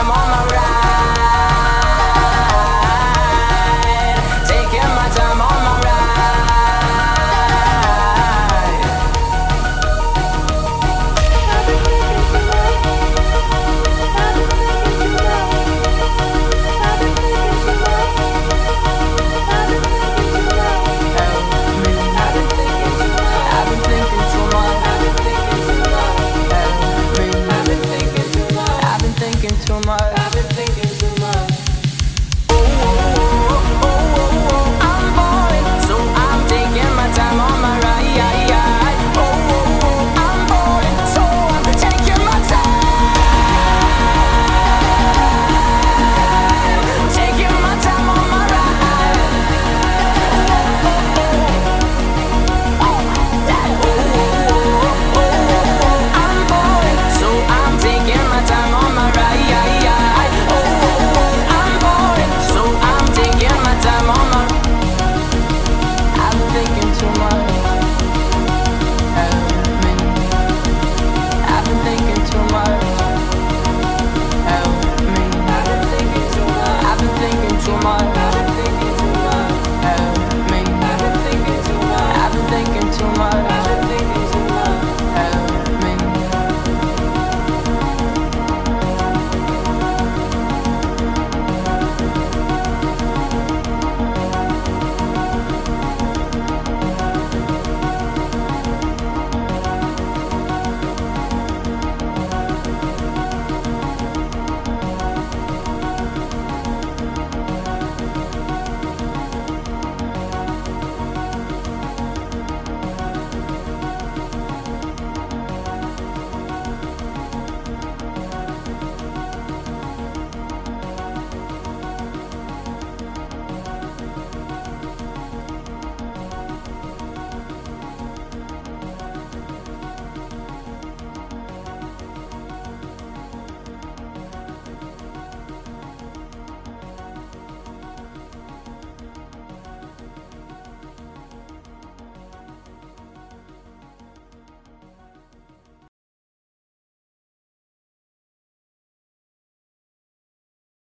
I'm on my